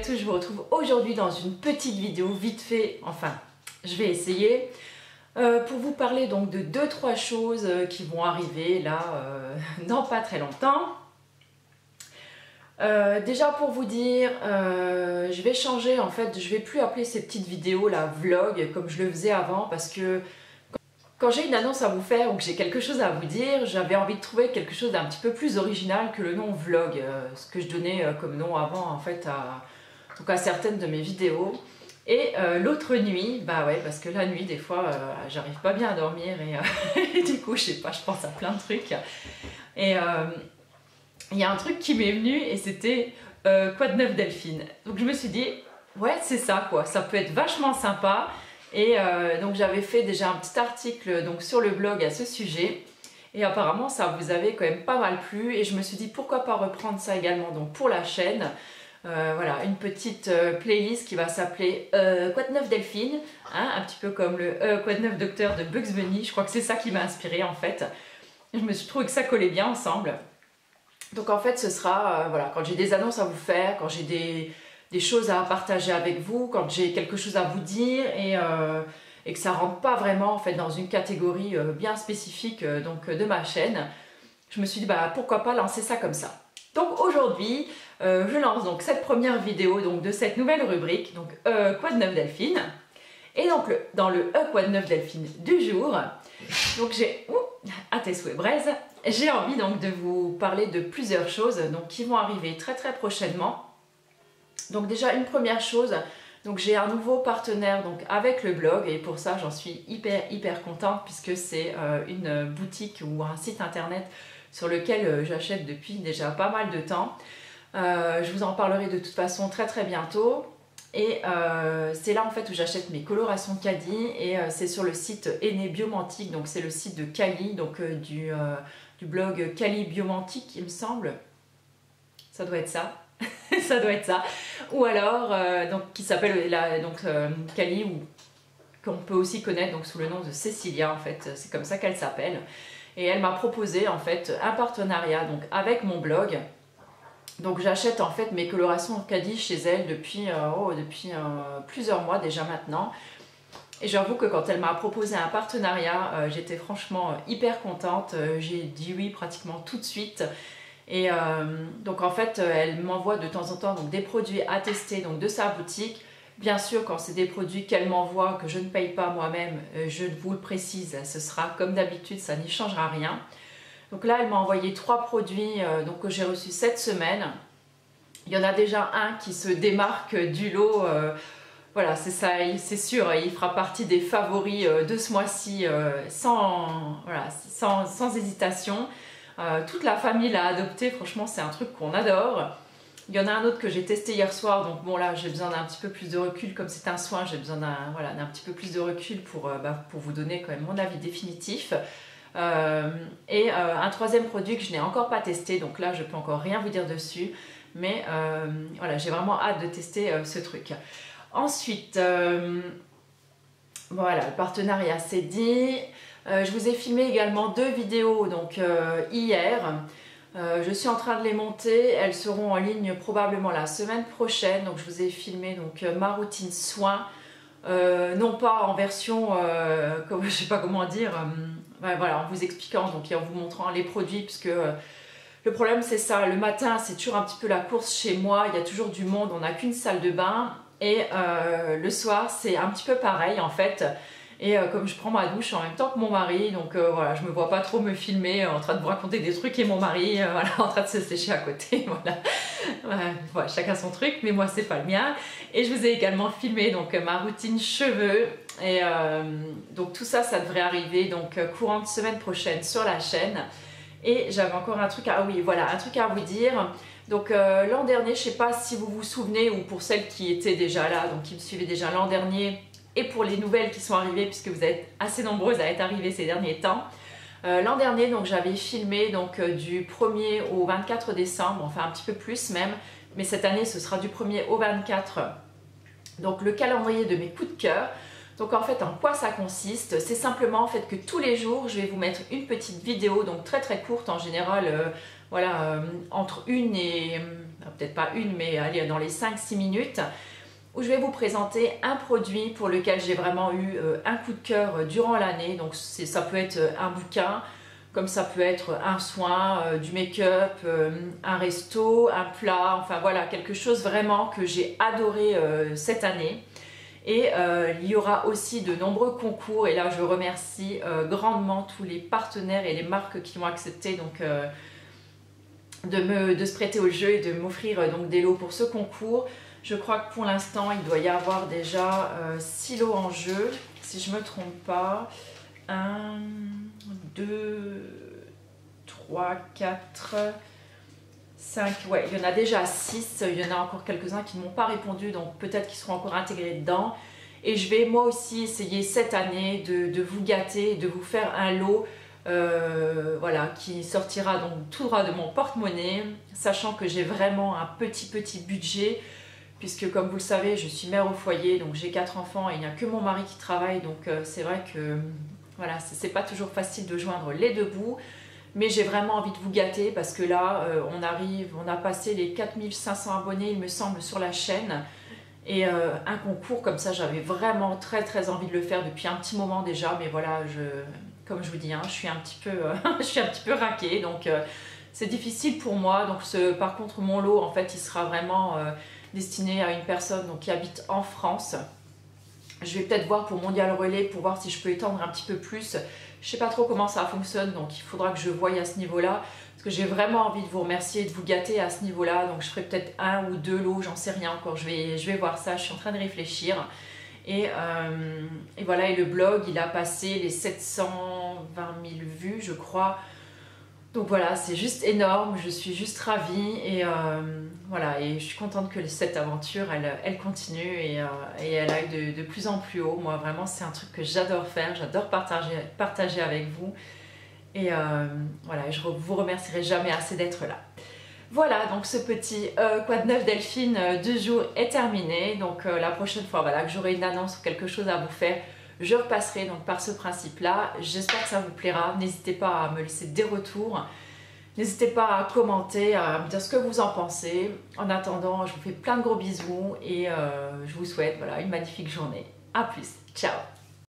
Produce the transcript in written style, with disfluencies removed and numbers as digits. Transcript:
à tous, je vous retrouve aujourd'hui dans une petite vidéo vite fait, enfin je vais essayer, pour vous parler donc de 2-3 choses qui vont arriver là dans pas très longtemps. Déjà pour vous dire, je vais changer en fait, je vais plus appeler ces petites vidéos là vlog comme je le faisais avant parce que quand j'ai une annonce à vous faire ou que j'ai quelque chose à vous dire, j'avais envie de trouver quelque chose d'un petit peu plus original que le nom vlog, ce que je donnais comme nom avant en fait à certaines de mes vidéos. Et l'autre nuit, bah ouais, parce que la nuit des fois j'arrive pas bien à dormir et, et du coup je sais pas, je pense à plein de trucs. Et il y a un truc qui m'est venu et c'était quoi de neuf Delphine. Donc je me suis dit, ouais c'est ça quoi, ça peut être vachement sympa. Et donc j'avais fait déjà un petit article donc, sur le blog à ce sujet et apparemment ça vous avait quand même pas mal plu et je me suis dit pourquoi pas reprendre ça également donc, pour la chaîne. Voilà, une petite playlist qui va s'appeler Quoi de neuf Delphine, hein, un petit peu comme le Quoi de neuf Docteur de Bugs Bunny, je crois que c'est ça qui m'a inspirée en fait. Je me suis trouvé que ça collait bien ensemble. Donc en fait ce sera, voilà, quand j'ai des annonces à vous faire, quand j'ai des choses à partager avec vous, quand j'ai quelque chose à vous dire et que ça rentre pas vraiment en fait dans une catégorie bien spécifique donc, de ma chaîne, je me suis dit bah pourquoi pas lancer ça comme ça. Donc aujourd'hui je lance donc cette première vidéo donc, de cette nouvelle rubrique donc Quoi de neuf Delphine, et donc dans le Quoi de neuf Delphine du jour, donc j'ai à tes souhaits braise, j'ai envie donc de vous parler de plusieurs choses donc, qui vont arriver très très prochainement. Donc déjà une première chose, donc j'ai un nouveau partenaire donc, avec le blog et pour ça j'en suis hyper contente puisque c'est une boutique ou un site internet sur lequel j'achète depuis déjà pas mal de temps. Je vous en parlerai de toute façon très bientôt et c'est là en fait où j'achète mes colorations Khadi et c'est sur le site Henné Bio Mantique, donc c'est le site de Cali, donc du blog Cali Bio Mantique il me semble, ça doit être ça. Ça doit être ça, ou alors donc, qui s'appelle Cali, ou qu'on peut aussi connaître donc, sous le nom de Cécilia en fait, c'est comme ça qu'elle s'appelle. Et elle m'a proposé en fait un partenariat donc, avec mon blog. Donc j'achète en fait mes colorations Khadi chez elle depuis plusieurs mois déjà maintenant. Et j'avoue que quand elle m'a proposé un partenariat, j'étais franchement hyper contente, j'ai dit oui pratiquement tout de suite. Et donc en fait elle m'envoie de temps en temps donc, des produits à tester donc, de sa boutique. Bien sûr quand c'est des produits qu'elle m'envoie, que je ne paye pas moi-même, je vous le précise, ce sera comme d'habitude, ça n'y changera rien. Donc là elle m'a envoyé 3 produits donc, que j'ai reçus cette semaine. Il y en a déjà un qui se démarque du lot, voilà c'est ça, c'est sûr, il fera partie des favoris de ce mois-ci sans hésitation. Toute la famille l'a adopté, franchement c'est un truc qu'on adore. Il y en a un autre que j'ai testé hier soir, donc bon là j'ai besoin d'un petit peu plus de recul, comme c'est un soin, j'ai besoin d'un petit peu plus de recul pour vous donner quand même mon avis définitif. Un troisième produit que je n'ai encore pas testé, donc là je peux encore rien vous dire dessus, mais voilà j'ai vraiment hâte de tester ce truc. Ensuite, voilà le partenariat c'est dit. Je vous ai filmé également 2 vidéos donc, hier, je suis en train de les monter, elles seront en ligne probablement la semaine prochaine, donc je vous ai filmé donc, ma routine soin, non pas en version, je ne sais pas comment dire, ben, voilà, en vous expliquant donc, et en vous montrant les produits, puisque le problème c'est ça, le matin c'est toujours un petit peu la course chez moi, il y a toujours du monde, on n'a qu'une salle de bain, et le soir c'est un petit peu pareil en fait. Et comme je prends ma douche en même temps que mon mari, donc voilà, je me vois pas trop me filmer en train de vous raconter des trucs et mon mari voilà, en train de se sécher à côté, voilà. Ouais, chacun son truc, mais moi c'est pas le mien. Et je vous ai également filmé donc ma routine cheveux et donc tout ça, ça devrait arriver donc courant de semaine prochaine sur la chaîne. Et j'avais encore un truc à, oui, voilà, un truc à vous dire. Donc l'an dernier, je sais pas si vous vous souvenez ou pour celles qui étaient déjà là, donc qui me suivaient déjà l'an dernier. Et pour les nouvelles qui sont arrivées, puisque vous êtes assez nombreuses à être arrivées ces derniers temps. L'an dernier, donc j'avais filmé donc, du 1er au 24 décembre, enfin un petit peu plus même, mais cette année ce sera du 1er au 24. Donc le calendrier de mes coups de cœur. Donc en fait en quoi ça consiste? C'est simplement en fait que tous les jours je vais vous mettre une petite vidéo, donc très courte en général, voilà, entre une et peut-être pas une, mais allez, dans les 5-6 minutes, où je vais vous présenter un produit pour lequel j'ai vraiment eu un coup de cœur durant l'année. Donc ça peut être un bouquin, comme ça peut être un soin, du make-up, un resto, un plat, enfin voilà, quelque chose vraiment que j'ai adoré cette année. Et il y aura aussi de nombreux concours, et là je remercie grandement tous les partenaires et les marques qui ont accepté donc de se prêter au jeu et de m'offrir donc des lots pour ce concours. Je crois que pour l'instant il doit y avoir déjà 6 lots en jeu, si je ne me trompe pas. 1, 2, 3, 4... 5, ouais, il y en a déjà 6, il y en a encore quelques-uns qui ne m'ont pas répondu, donc peut-être qu'ils seront encore intégrés dedans. Et je vais moi aussi essayer cette année de vous gâter, de vous faire un lot voilà, qui sortira donc tout droit de mon porte-monnaie, sachant que j'ai vraiment un petit budget, puisque comme vous le savez, je suis mère au foyer, donc j'ai 4 enfants et il n'y a que mon mari qui travaille, donc c'est vrai que voilà, c'est pas toujours facile de joindre les deux bouts. Mais j'ai vraiment envie de vous gâter parce que là, on a passé les 4500 abonnés, il me semble, sur la chaîne. Et un concours comme ça, j'avais vraiment très envie de le faire depuis un petit moment déjà. Mais voilà, comme je vous dis, hein, je suis un petit peu, je suis un petit peu raquée. Donc, c'est difficile pour moi. Donc, par contre, mon lot, en fait, il sera vraiment destiné à une personne donc, qui habite en France. Je vais peut-être voir pour Mondial Relais, pour voir si je peux étendre un petit peu plus. Je ne sais pas trop comment ça fonctionne, donc il faudra que je voie à ce niveau-là. Parce que j'ai vraiment envie de vous remercier et de vous gâter à ce niveau-là. Donc je ferai peut-être 1 ou 2 lots, j'en sais rien encore. Je vais voir ça, je suis en train de réfléchir. Et voilà, et le blog, il a passé les 720 000 vues, je crois. Donc voilà, c'est juste énorme, je suis juste ravie. Et voilà, et je suis contente que cette aventure, elle continue et elle aille de plus en plus haut. Moi, vraiment, c'est un truc que j'adore faire, j'adore partager avec vous. Et voilà, je vous remercierai jamais assez d'être là. Voilà, donc ce petit quoi de neuf Delphine du jour est terminé. Donc la prochaine fois voilà, que j'aurai une annonce ou quelque chose à vous faire, je repasserai donc par ce principe-là. J'espère que ça vous plaira. N'hésitez pas à me laisser des retours. N'hésitez pas à commenter, à me dire ce que vous en pensez. En attendant, je vous fais plein de gros bisous et je vous souhaite voilà, une magnifique journée. A plus, ciao!